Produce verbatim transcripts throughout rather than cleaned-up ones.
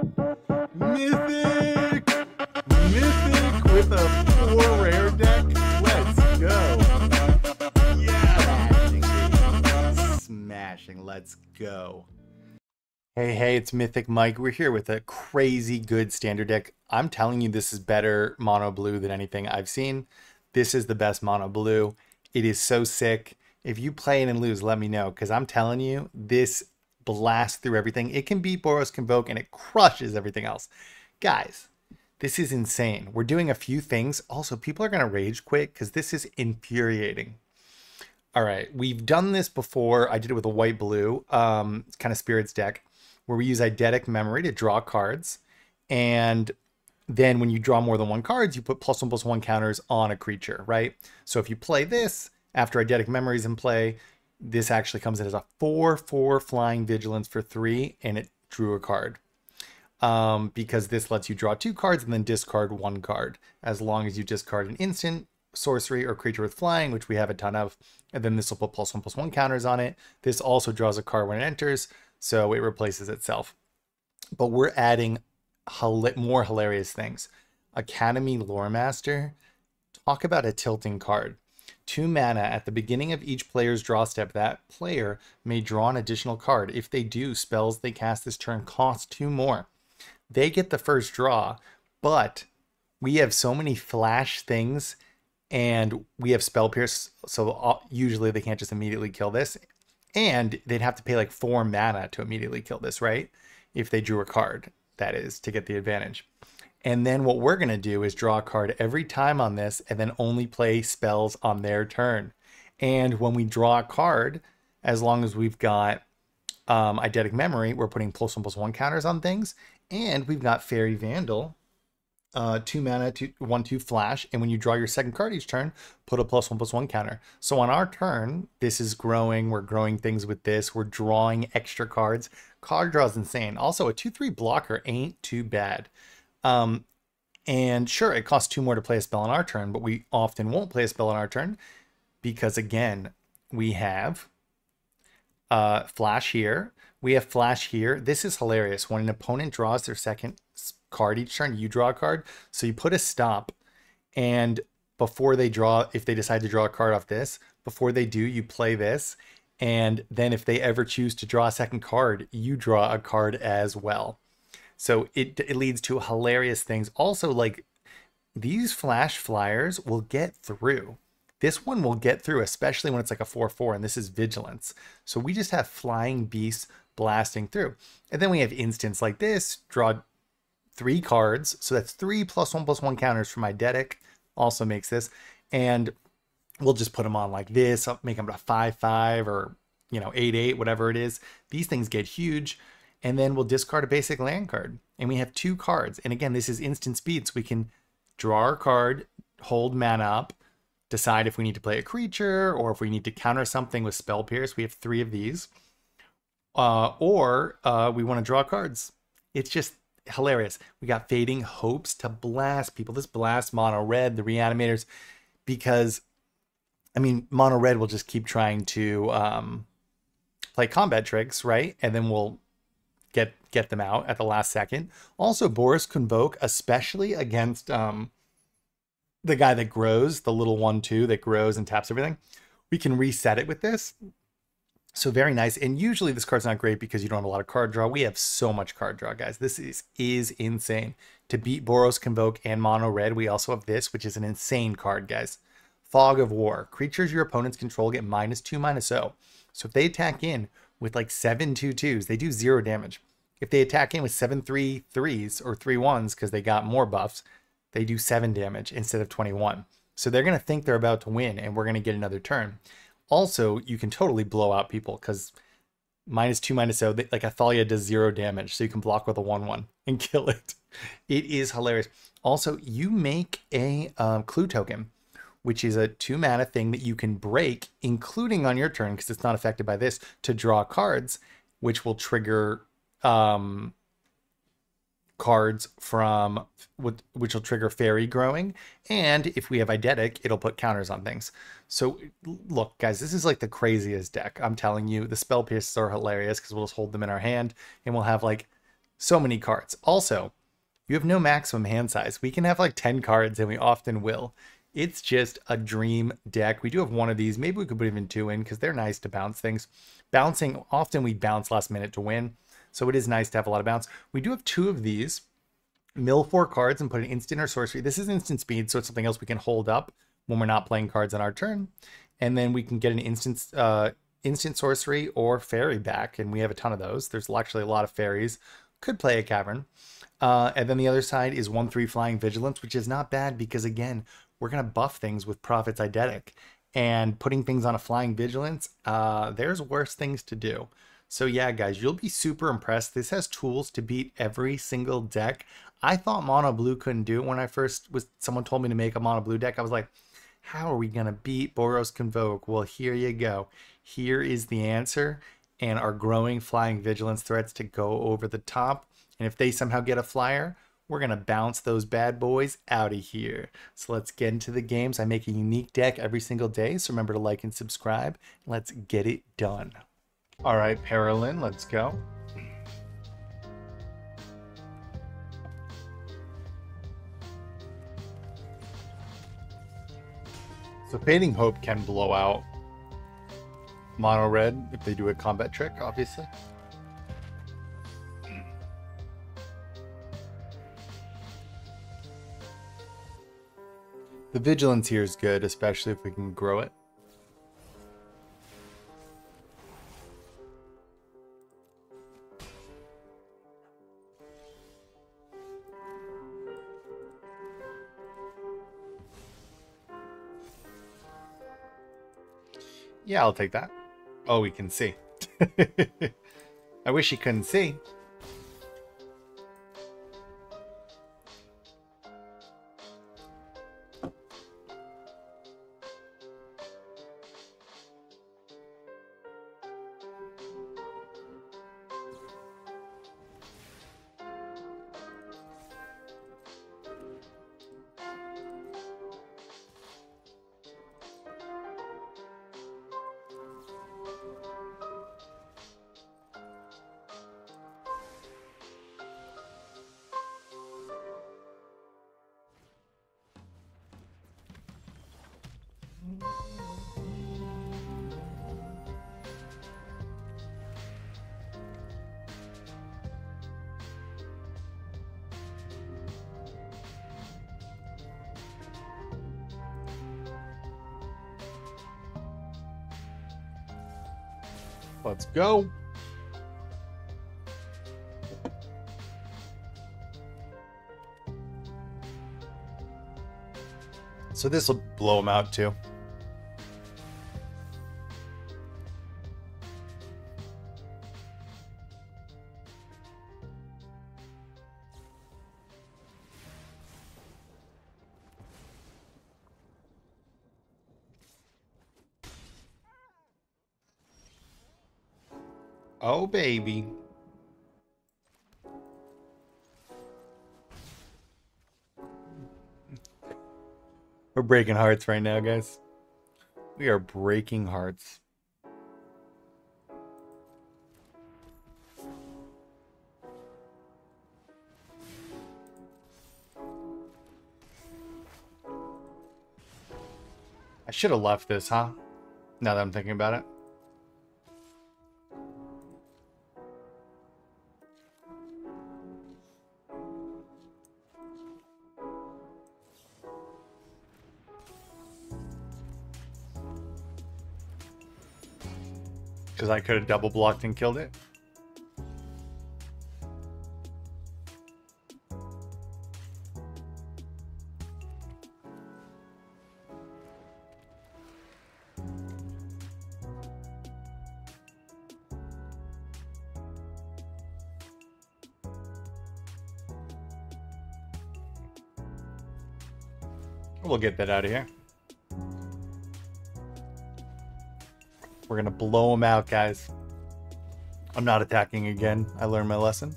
Mythic! Mythic with a four rare deck? Let's go! Yeah! Smashing, let's go. Hey, hey, it's Mythic Mike. We're here with a crazy good standard deck. I'm telling you, this is better mono blue than anything I've seen. This is the best mono blue. It is so sick. If you play it and lose, let me know, because I'm telling you, this blasts through everything. It can beat Boros Convoke, and it crushes everything else. Guys, this is insane. We're doing a few things. Also, people are going to rage quit, because this is infuriating. All right, we've done this before. I did it with a white-blue um, kind of spirits deck, where we use Eidetic Memory to draw cards, and then when you draw more than one cards, you put plus one plus one counters on a creature, right? So if you play this, after Eidetic Memory is in play, this actually comes in as a four four Flying Vigilance for three, and it drew a card. Um, because this lets you draw two cards and then discard one card, as long as you discard an instant, sorcery, or creature with flying, which we have a ton of, and then this will put plus one plus one counters on it. This also draws a card when it enters, so it replaces itself. But we're adding more hilarious things. Academy Loremaster, talk about a tilting card. Two mana at the beginning of each player's draw step, that player may draw an additional card. If they do, spells they cast this turn cost two more. They get the first draw, but we have so many flash things, and we have Spell Pierce, so usually they can't just immediately kill this, and they'd have to pay like four mana to immediately kill this, right? If they drew a card, that is, to get the advantage. And then what we're going to do is draw a card every time on this and then only play spells on their turn. And when we draw a card, as long as we've got um, Eidetic Memory, we're putting plus one plus one counters on things. And we've got Fairy Vandal, uh, two mana, two, one, two flash. And when you draw your second card each turn, put a plus one plus one counter. So on our turn, this is growing. We're growing things with this. We're drawing extra cards. Card draw is insane. Also, a two three blocker ain't too bad. Um, and sure, it costs two more to play a spell on our turn, but we often won't play a spell on our turn because, again, we have uh, flash here. We have flash here. This is hilarious. When an opponent draws their second card each turn, you draw a card. So you put a stop, and before they draw, if they decide to draw a card off this, before they do, you play this. And then if they ever choose to draw a second card, you draw a card as well. So it, it leads to hilarious things. Also, like, these flash flyers will get through. This one will get through, especially when it's like a four four, and this is Vigilance. So we just have flying beasts blasting through. And then we have instants like this, draw three cards. So that's three plus one plus one counters from Eidetic, also makes this. And we'll just put them on like this, I'll make them a five five or, you know, eight eight, whatever it is. These things get huge. And then we'll discard a basic land card. And we have two cards. And again, this is instant speed, so we can draw our card, hold mana up, decide if we need to play a creature or if we need to counter something with Spell Pierce. We have three of these. Uh, or uh, we want to draw cards. It's just hilarious. We got Fading Hopes to blast people. This blasts Mono Red, the reanimators, because, I mean, Mono Red will just keep trying to um, play combat tricks, right? And then we'll get get them out at the last second. Also, Boros Convoke, especially against um, the guy that grows, the little one two that grows and taps everything. We can reset it with this. So very nice. And usually this card's not great because you don't have a lot of card draw. We have so much card draw, guys. This is, is insane. To beat Boros Convoke and Mono Red, we also have this, which is an insane card, guys. Fog of War. Creatures your opponents control get minus two, minus zero. So if they attack in with like seven two twos, they do zero damage. If they attack in with seven three threes or three ones because they got more buffs, they do seven damage instead of twenty-one. So they're going to think they're about to win, and we're going to get another turn. Also, you can totally blow out people because minus two minus zero, like Athalia does zero damage, so you can block with a one one and kill it. It is hilarious. Also, you make a um, clue token, which is a two mana thing that you can break, including on your turn, because it's not affected by this, to draw cards, which will trigger um, cards from, which will trigger fairy growing. And if we have Eidetic, it'll put counters on things. So look, guys, this is like the craziest deck. I'm telling you, the Spell Pierces are hilarious because we'll just hold them in our hand and we'll have like so many cards. Also, you have no maximum hand size. We can have like ten cards, and we often will. It's just a dream deck. We do have one of these. Maybe we could put even two in because they're nice to bounce things. Bouncing, often we bounce last minute to win. So it is nice to have a lot of bounce. We do have two of these. Mill four cards and put an instant or sorcery. This is instant speed, so it's something else we can hold up when we're not playing cards on our turn. And then we can get an instant, uh, instant sorcery or fairy back. And we have a ton of those. There's actually a lot of fairies. Could play a cavern. Uh, and then the other side is one three Flying Vigilance, which is not bad because, again, we're going to buff things with Prophet's Eidetic, and putting things on a Flying Vigilance, uh, there's worse things to do. So yeah, guys, you'll be super impressed. This has tools to beat every single deck. I thought Mono Blue couldn't do it when I first was, someone told me to make a Mono Blue deck. I was like, how are we going to beat Boros Convoke? Well, here you go. Here is the answer, and our growing Flying Vigilance threats to go over the top. And if they somehow get a flyer, we're going to bounce those bad boys out of here. So let's get into the games. I make a unique deck every single day, so remember to like and subscribe. Let's get it done. All right, Paralyn, let's go. So Fading Hope can blow out Mono Red if they do a combat trick, obviously. The Vigilance here is good, especially if we can grow it. Yeah, I'll take that. Oh, we can see. I wish he couldn't see. Let's go. So this will blow them out too. Oh, baby. We're breaking hearts right now, guys. We are breaking hearts. I should have left this, huh? Now that I'm thinking about it. Because I could have double blocked and killed it. We'll get that out of here. We're going to blow them out, guys. I'm not attacking again. I learned my lesson.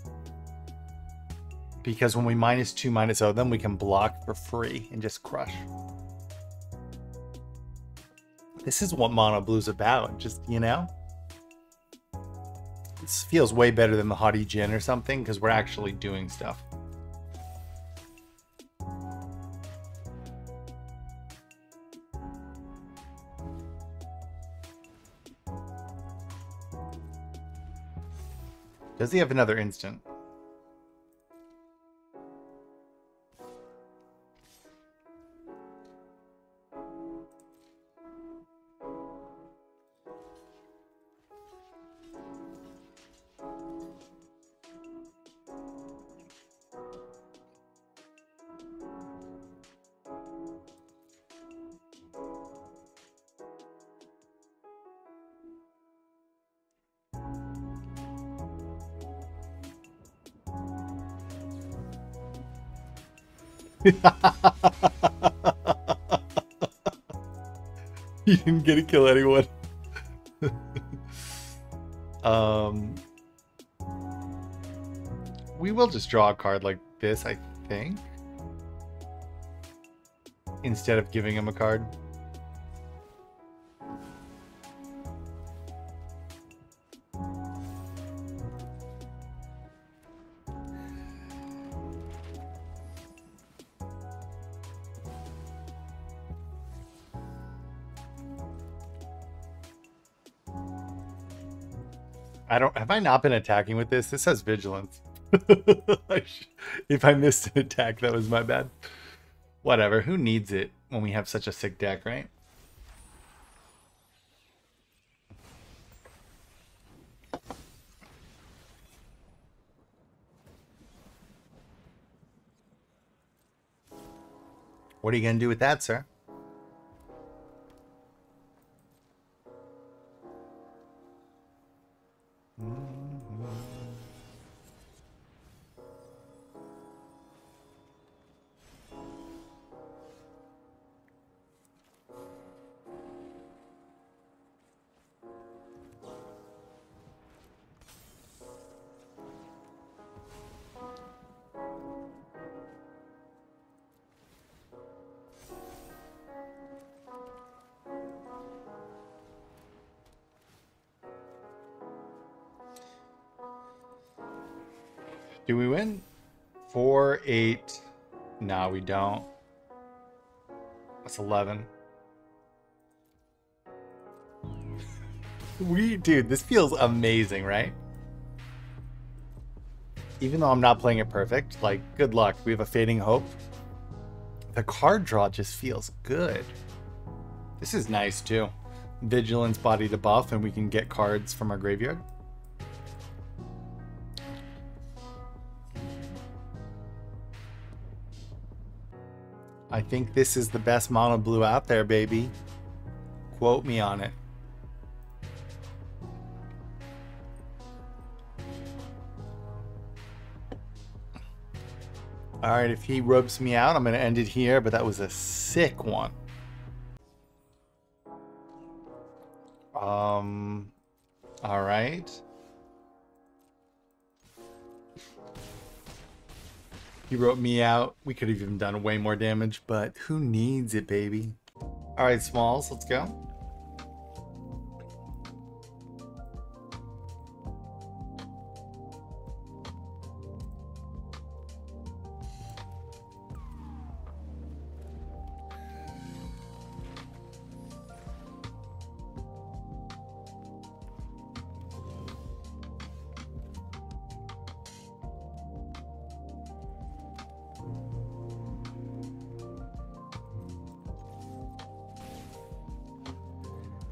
Because when we minus two, minus oh, then we can block for free and just crush. This is what Mono Blue's about. Just, you know, This feels way better than the Haughty Gin or something, because we're actually doing stuff. Does he have another instant? He didn't get to kill anyone. um, we will just draw a card like this, I think, instead of giving him a card. I don't, have I not been attacking with this? This has vigilance. I should, if I missed an attack, that was my bad. Whatever, who needs it when we have such a sick deck, right? What are you going to do with that, sir? Do we win? four, eight. No, we don't. That's eleven. We, dude, this feels amazing, right? Even though I'm not playing it perfect, like, good luck. We have a Fading Hope. The card draw just feels good. This is nice, too. Vigilance body to buff, and we can get cards from our graveyard. I think this is the best Mono Blue out there, baby. Quote me on it. All right, if he ropes me out, I'm going to end it here, but that was a sick one. Um, all right. He wrote me out. We could have even done way more damage, but who needs it, baby? All right, Smalls, let's go.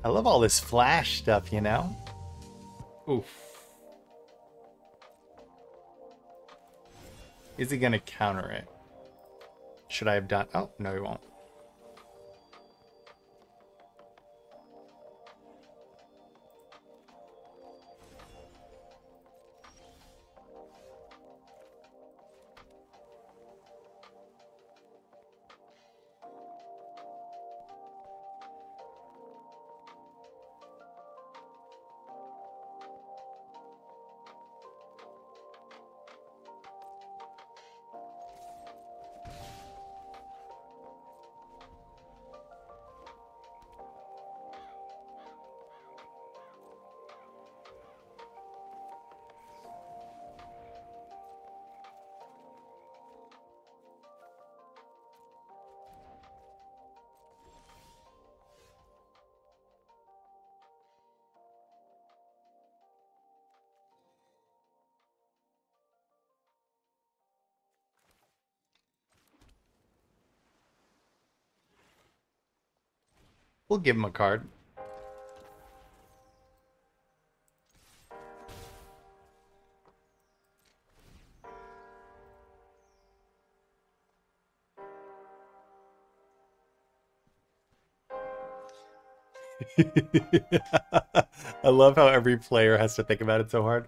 I love all this flash stuff, you know? Oof. Is he gonna counter it? Should I have done? Oh, no, he won't. We'll give him a card. I love how every player has to think about it so hard.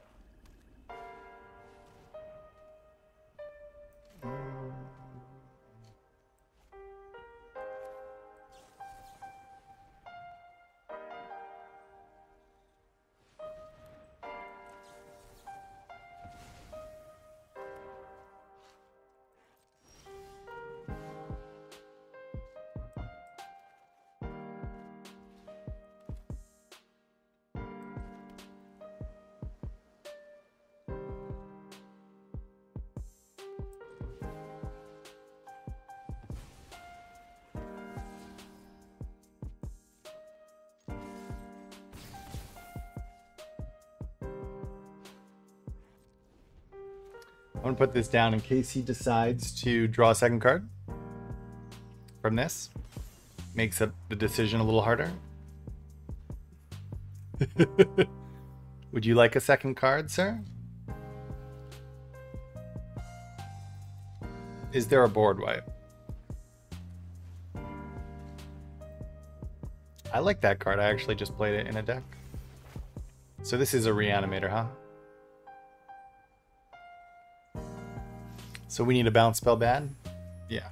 I'm going to put this down in case he decides to draw a second card from this. Makes up the decision a little harder. Would you like a second card, sir? Is there a board wipe? I like that card. I actually just played it in a deck. So this is a reanimator, huh? So we need a bounce spell bad? Yeah.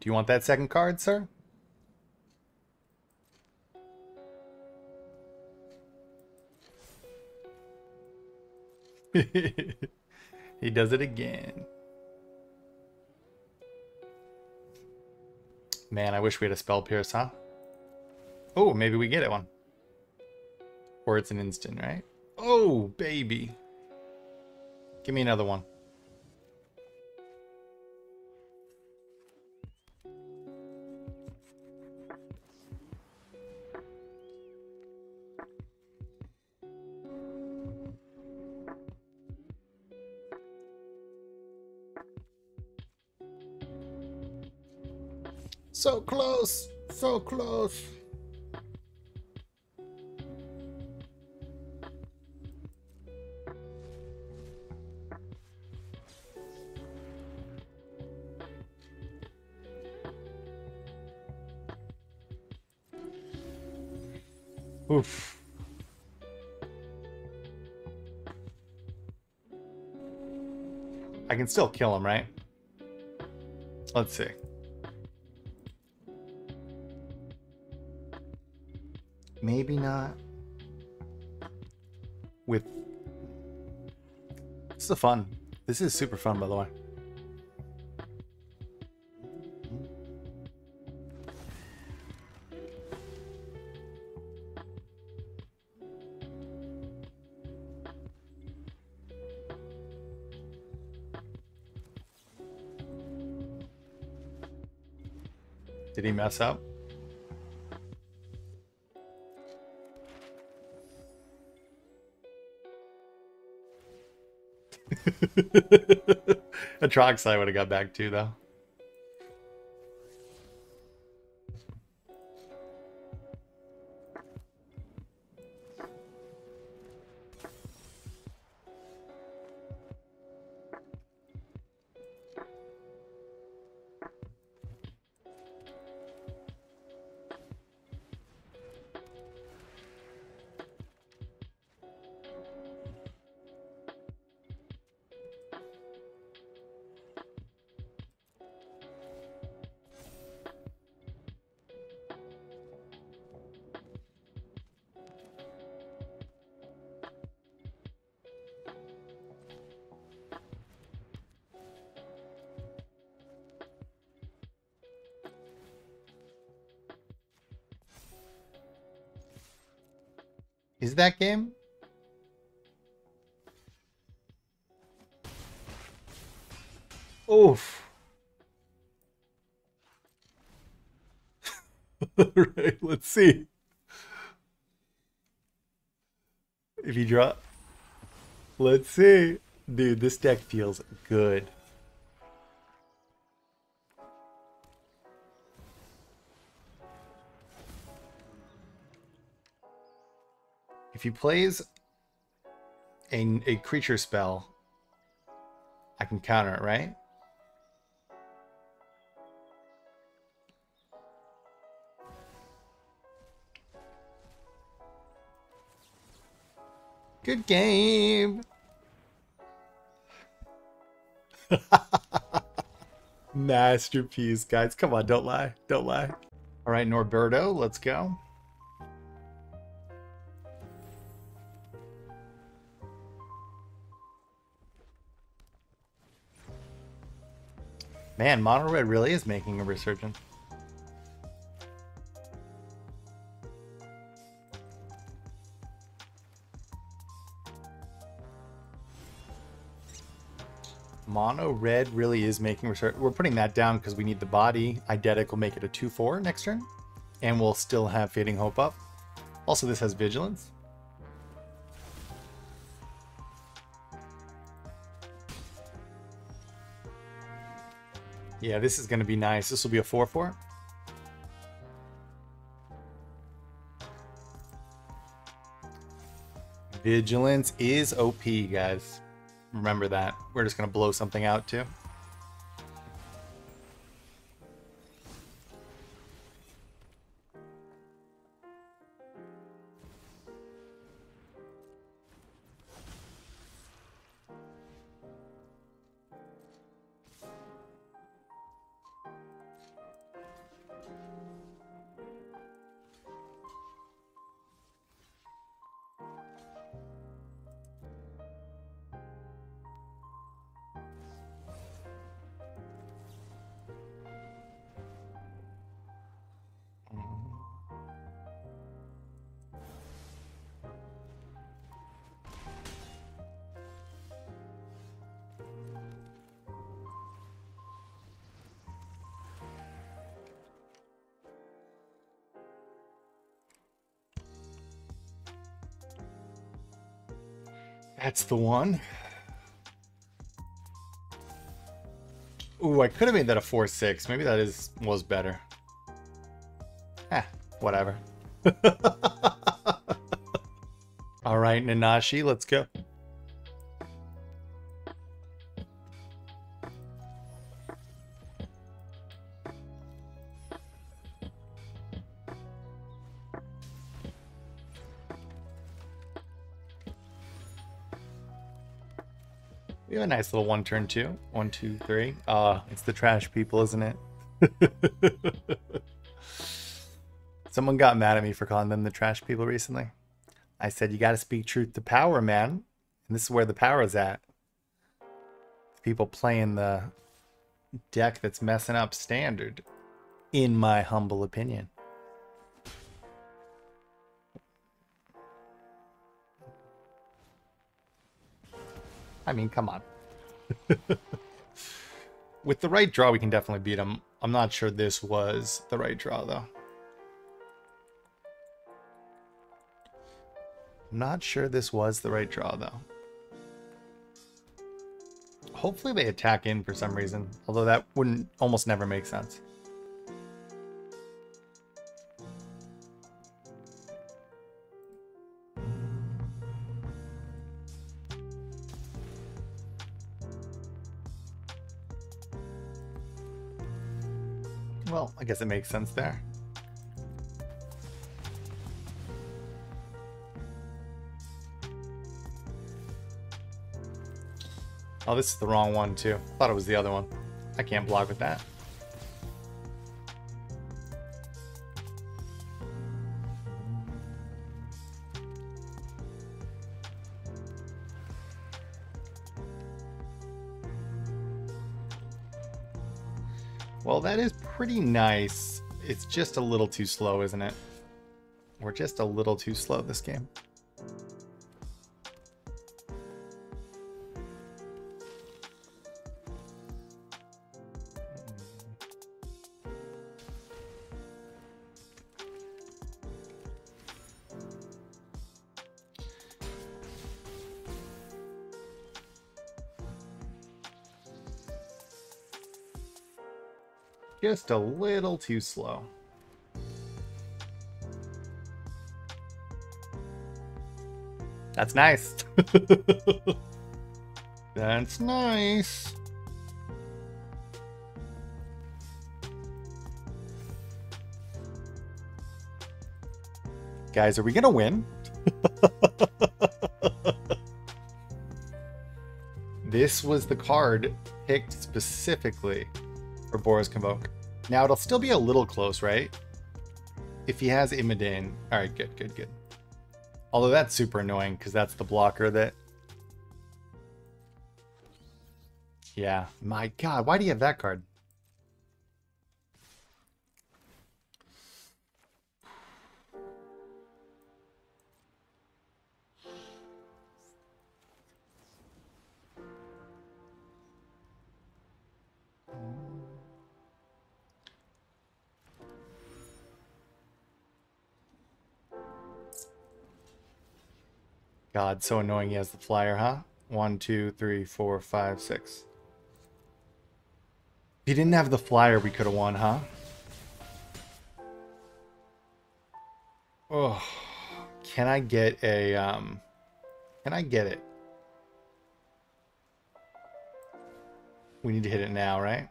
Do you want that second card, sir? He does it again. Man, I wish we had a Spell Pierce, huh? Oh, maybe we get it one. Or it's an instant, right? Oh, baby. Give me another one. So close, so close. Oof. I can still kill him, right? Let's see. Maybe not. With this is fun. This is super fun, by the way. Did he mess up? Atrox I would have got back to though. Is that game? Oof. All right, let's see. If you draw, let's see. Dude, this deck feels good. If he plays a, a creature spell, I can counter it, right? Good game. Masterpiece, guys. Come on, don't lie. Don't lie. All right, Norberto, let's go. Man, Mono Red really is making a resurgence. Mono Red really is making research. We're putting that down because we need the body. Eidetic will make it a two four next turn. And we'll still have Fading Hope up. Also, this has Vigilance. Yeah, this is going to be nice. This will be a four four. Vigilance is O P, guys. Remember that. We're just going to blow something out too. That's the one. Ooh, I could have made that a four six. Maybe that is was better. Eh, whatever. All right, Nanashi, let's go. Nice little one turn two. One, two, three. Ah, uh, it's the trash people, isn't it? Someone got mad at me for calling them the trash people recently. I said, you got to speak truth to power, man. And this is where the power is at. People playing the deck that's messing up standard, in my humble opinion. I mean, come on. With the right draw, we can definitely beat him. I'm not sure this was the right draw, though. I'm not sure this was the right draw, though. Hopefully they attack in for some reason, although that wouldn't almost never make sense. Well, I guess it makes sense there. Oh, this is the wrong one, too. Thought it was the other one. I can't block with that. Well, that is pretty nice. It's just a little too slow, isn't it? We're just a little too slow this game. Just a little too slow. That's nice. That's nice. Guys, are we gonna win? This was the card picked specifically for Boros Convoke. Now, it'll still be a little close, right? If he has Imodane. All right, good, good, good. Although that's super annoying because that's the blocker that... Yeah, my God, why do you have that card? God, so annoying he has the flyer, huh? One, two, three, four, five, six. If he didn't have the flyer, we could have won, huh? Oh, can I get a, um, can I get it? We need to hit it now, right?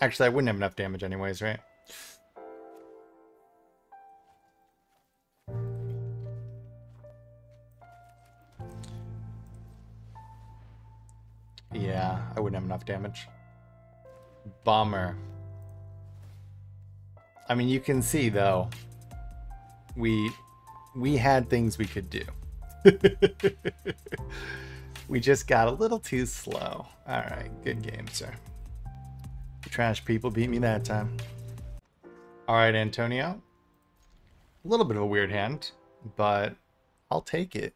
Actually, I wouldn't have enough damage anyways, right? Yeah, I wouldn't have enough damage. Bummer. I mean, you can see, though, we we had things we could do. We just got a little too slow. All right, good game, sir. The trash people beat me that time. All right, Antonio. A little bit of a weird hand, but I'll take it.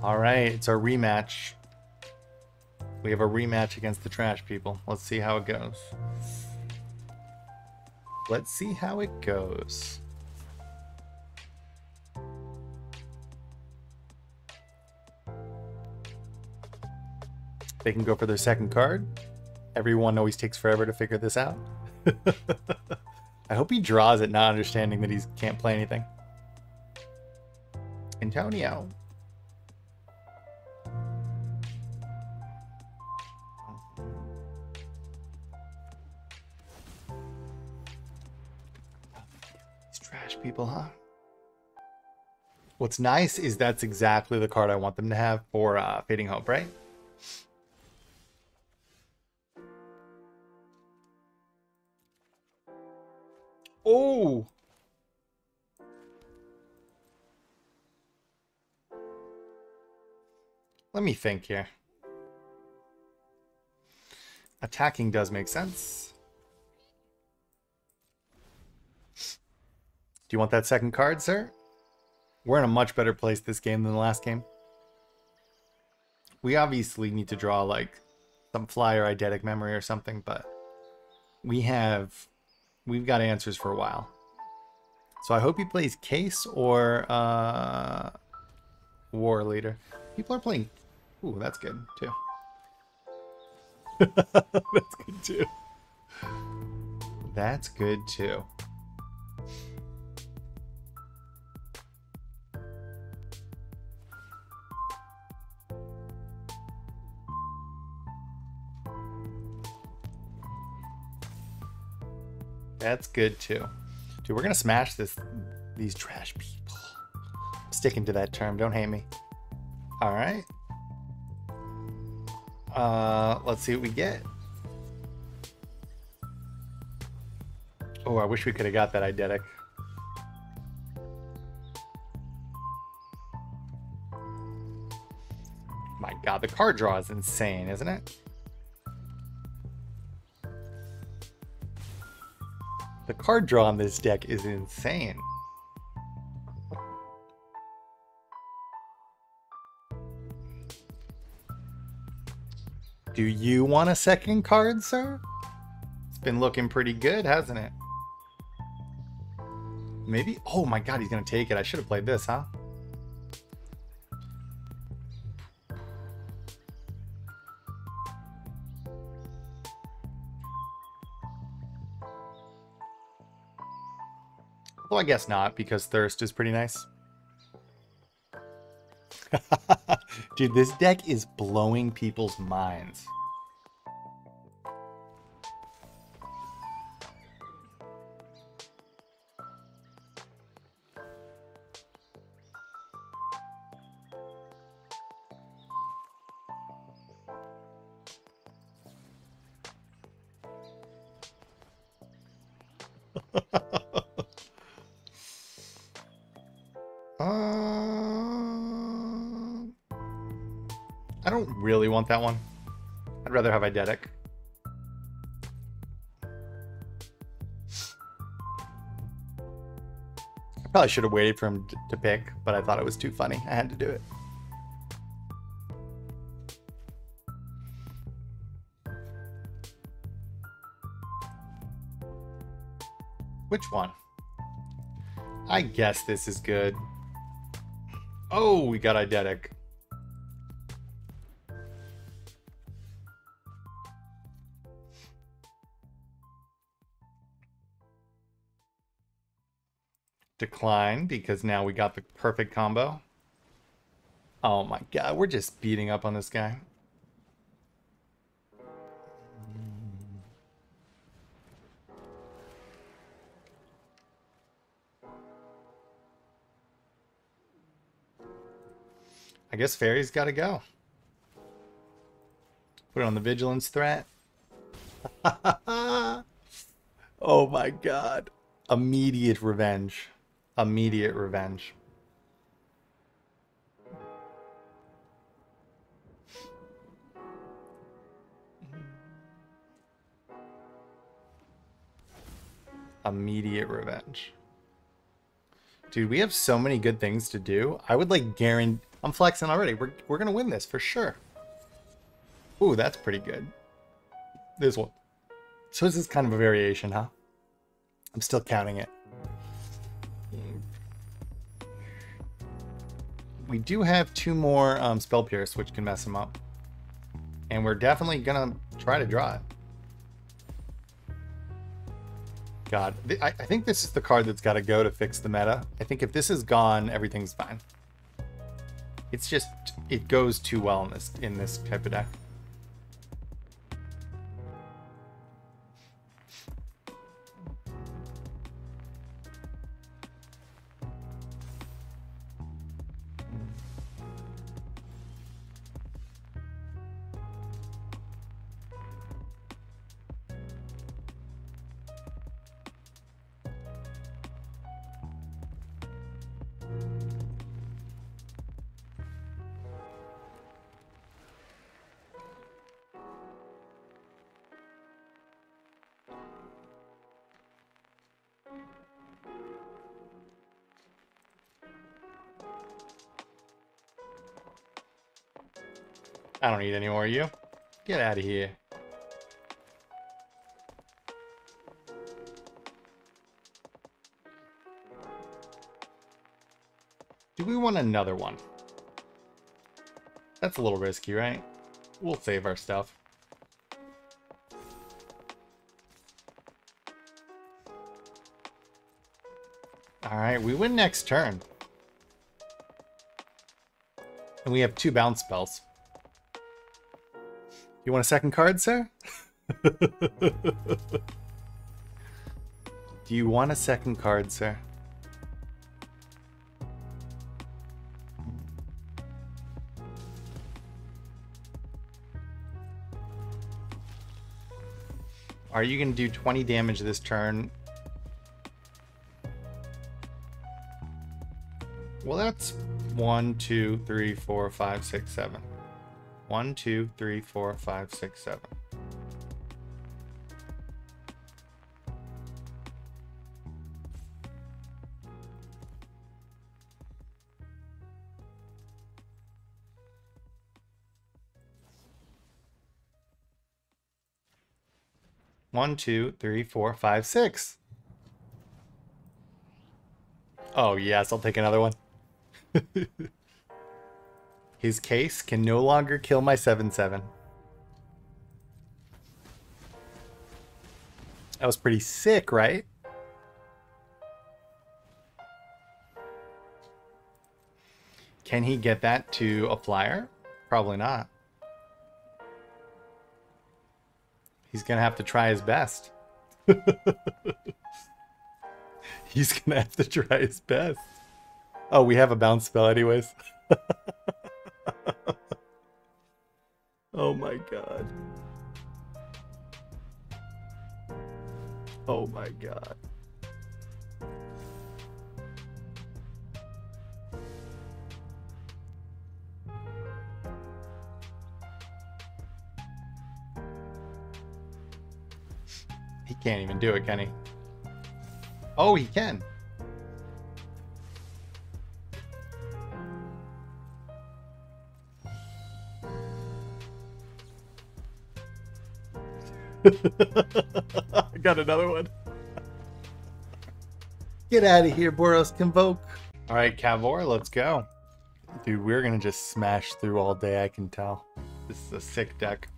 All right, it's our rematch. We have a rematch against the trash people. Let's see how it goes. Let's see how it goes. They can go for their second card. Everyone always takes forever to figure this out. I hope he draws it, not understanding that he can't play anything. Antonio. People, huh? What's nice is that's exactly the card I want them to have for uh, Fading Hope, right? Oh! Let me think here. Attacking does make sense. Do you want that second card, sir? We're in a much better place this game than the last game. We obviously need to draw, like, some flyer Eidetic Memory or something, but we have... We've got answers for a while. So I hope he plays Case or uh, War Leader. People are playing... Ooh, that's good, too. That's good, too. That's good, too. That's good too. Dude, we're gonna smash this these trash people. I'm sticking to that term, don't hate me. Alright. Uh let's see what we get. Oh, I wish we could have got that Eidetic. My god, the card draw is insane, isn't it? The card draw on this deck is insane. Do you want a second card, sir? It's been looking pretty good, hasn't it? Maybe? Oh my god, he's gonna take it. I should have played this, huh? Well, I guess not, because Thirst is pretty nice. Dude, this deck is blowing people's minds. That one. I'd rather have Eidetic. I probably should have waited for him to pick, but I thought it was too funny. I had to do it. Which one? I guess this is good. Oh, we got Eidetic. Decline, because now we got the perfect combo. Oh my god, we're just beating up on this guy. I guess Fairy's gotta go. Put it on the vigilance threat. Oh my god. Immediate revenge. Immediate revenge. Immediate revenge. Dude, we have so many good things to do. I would like guarantee... I'm flexing already. We're, we're going to win this for sure. Ooh, that's pretty good. This one. So this is kind of a variation, huh? I'm still counting it. We do have two more um, Spell Pierce, which can mess him up. And we're definitely gonna try to draw it. God, th I, I think this is the card that's gotta go to fix the meta. I think if this is gone, everything's fine. It's just, it goes too well in this, in this type of deck. I don't need any more of you. Get out of here. Do we want another one? That's a little risky, right? We'll save our stuff. Alright, we win next turn. And we have two bounce spells. You want a second card, sir? Do you want a second card, sir? Are you going to do twenty damage this turn Well, that's one, two, three, four, five, six, seven. One, two, three, four, five, six, seven. One, two, three, four, five, six. Oh, yes, I'll take another one. His case can no longer kill my seven seven. That was pretty sick, right? Can he get that to a flyer? Probably not. He's going to have to try his best. He's going to have to try his best. Oh, we have a bounce spell anyways. Oh my god. Oh my god. He can't even do it, can he? Oh, he can. I got another one. Get out of here, Boros Convoke. All right, Cavor, let's go. Dude, we're going to just smash through all day, I can tell. This is a sick deck.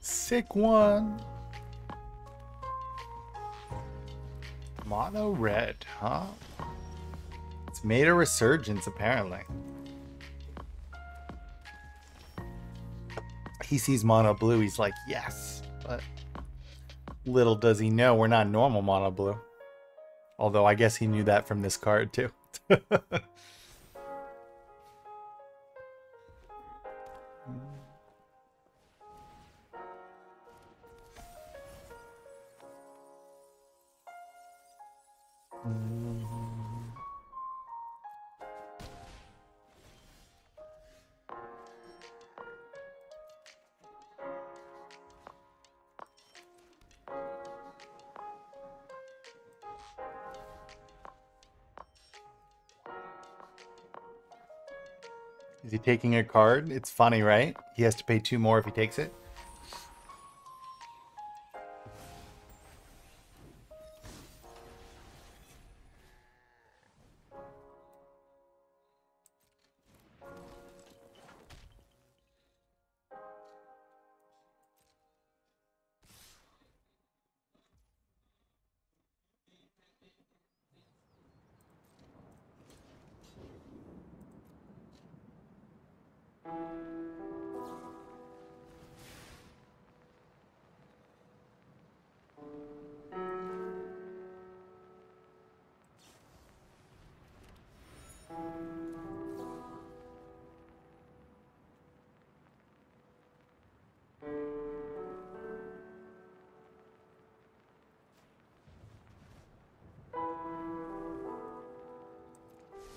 Sick one. Mono Red, huh? It's made a resurgence, apparently. He sees Mono Blue, he's like, yes. But little does he know, we're not normal Mono Blue. Although I guess he knew that from this card, too. Is he taking a card? It's funny, right? He has to pay two more if he takes it.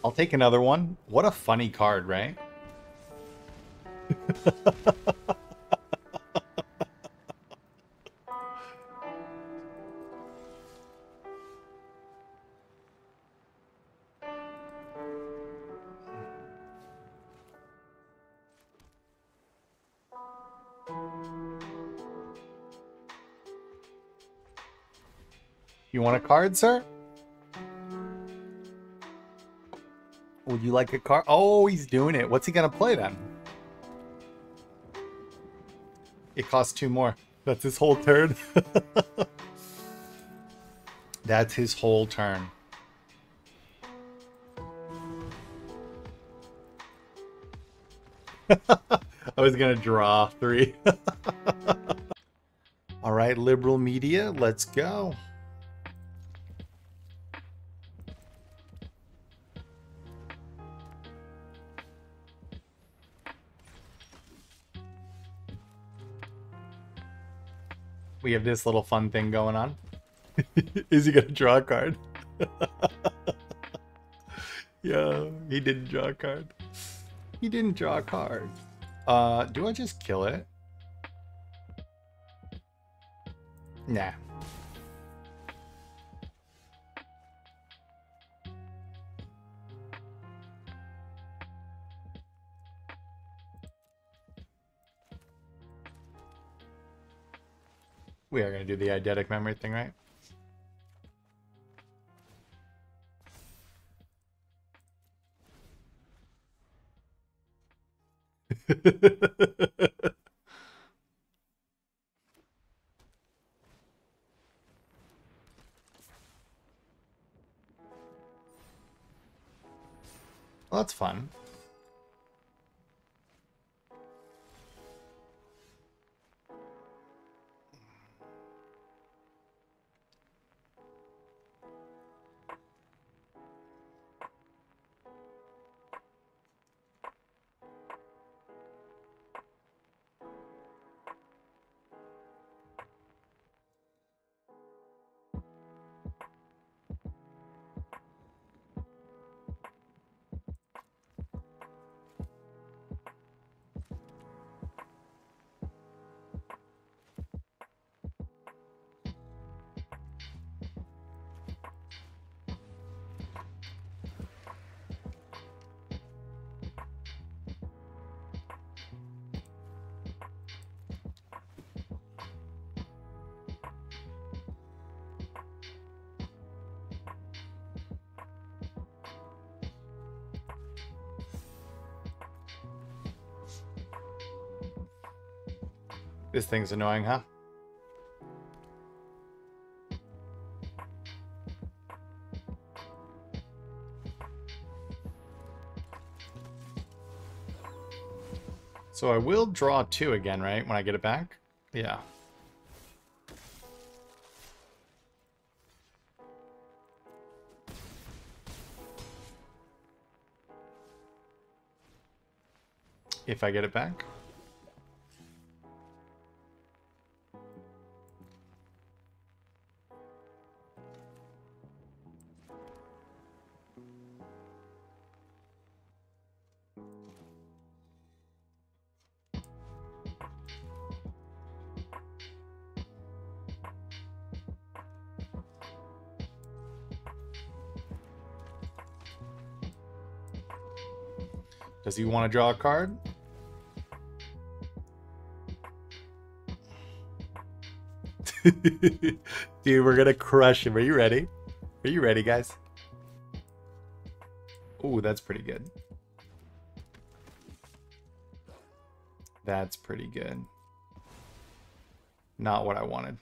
I'll take another one. What a funny card, right? You want a card, sir? Would you like a card? Oh, he's doing it. What's he going to play then? It costs two more. That's his whole turn. That's his whole turn. I was going to draw three. All right, Liberal Media, let's go. We have this little fun thing going on. Is he gonna draw a card? Yo, he didn't draw a card. He didn't draw a card. Uh, do I just kill it? Nah. We are going to do the eidetic memory thing, right? Well, that's fun. This thing's annoying, huh? So I will draw two again, right? When I get it back? Yeah. If I get it back. Does he want to draw a card? Dude, we're gonna crush him. Are you ready? Are you ready, guys? Oh, that's pretty good. That's pretty good. Not what I wanted.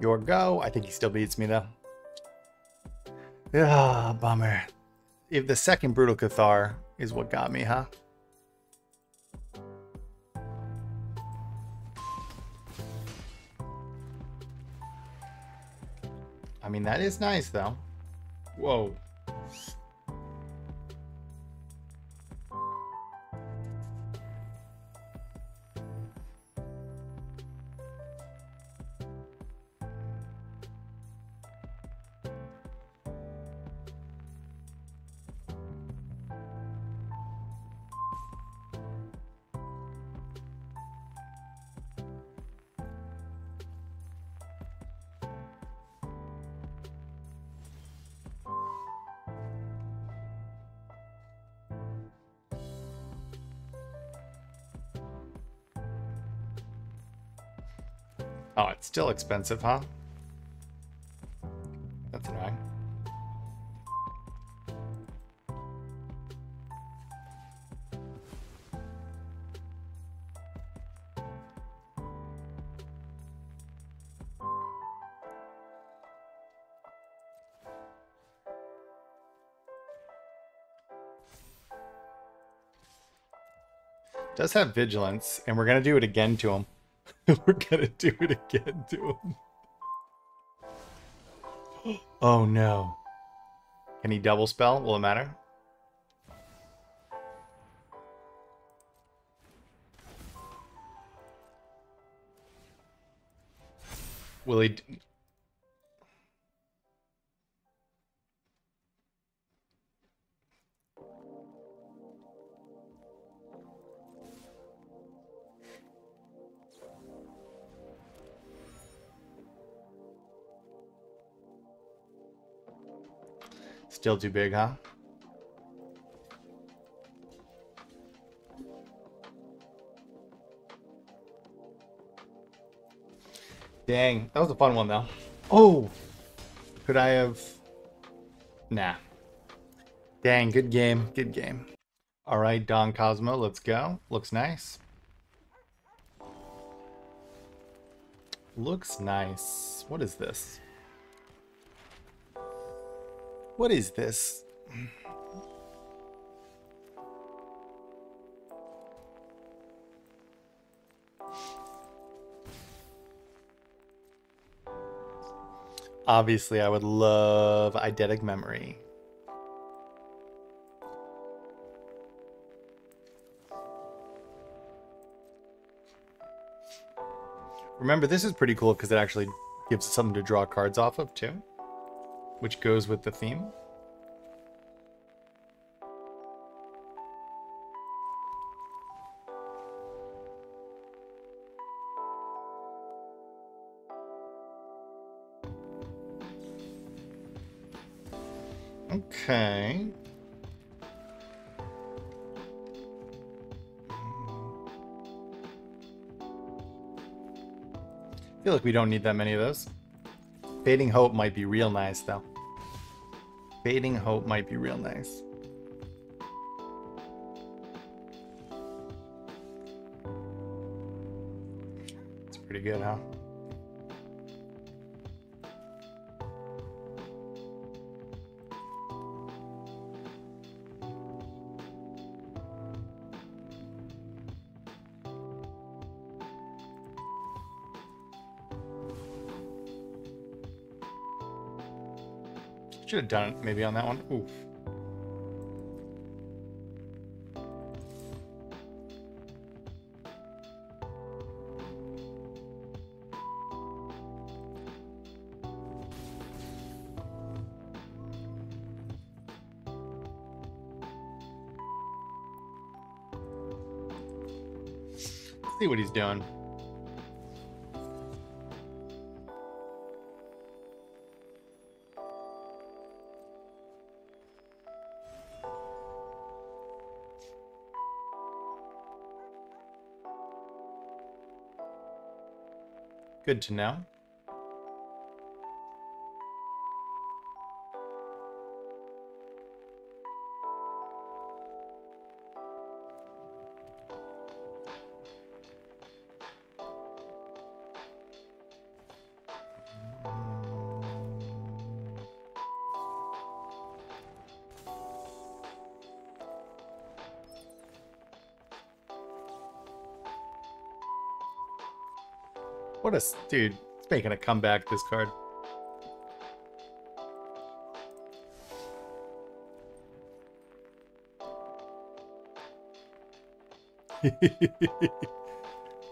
Your go. I think he still beats me though. Ah, bummer. If the second Brutal Cathar is what got me, huh? I mean, that is nice though. Whoa. Oh, it's still expensive, huh? That's annoying. does have vigilance, and we're going to do it again to him. We're going to do it again to him. Oh no. Can he double spell? Will it matter? Will he... Still too big, huh? Dang, that was a fun one though. Oh, could I have? Nah. Dang, good game, good game. All right, Don Cosmo, let's go. Looks nice. Looks nice. What is this? What is this? Obviously, I would love Eidetic Memory. Remember, this is pretty cool because it actually gives us something to draw cards off of too, which goes with the theme. Okay. I feel like we don't need that many of those. Fading Hope might be real nice, though. Fading Hope might be real nice. It's pretty good, huh? Should have done it maybe on that one. Oof. Let's see what he's doing. Good to know. What a... Dude, it's making a comeback, this card.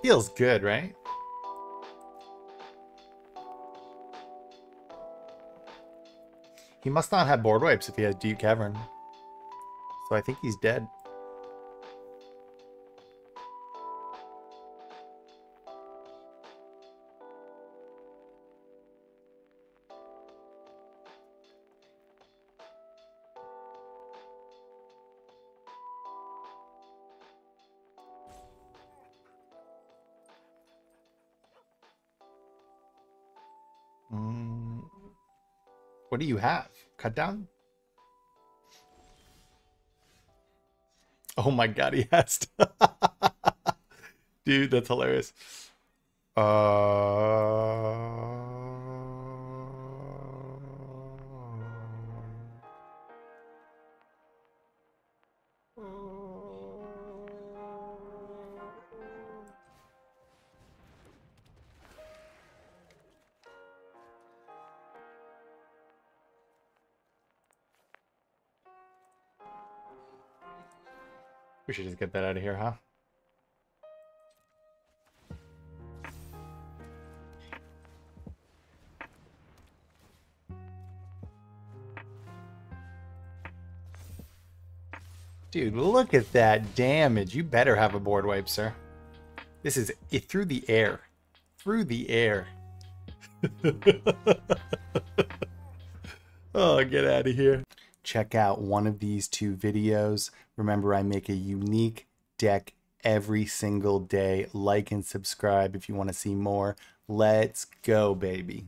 Feels good, right? He must not have board wipes if he has Deep Cavern. So I think he's dead. What do you have? Cut down? Oh my god, he has to. Dude, that's hilarious. Uh... We should just get that out of here, huh? Dude, look at that damage. You better have a board wipe, sir. This is it through the air. Through the air. Oh, get out of here. Check out one of these two videos. Remember, I make a unique deck every single day. Like and subscribe if you want to see more. Let's go, baby.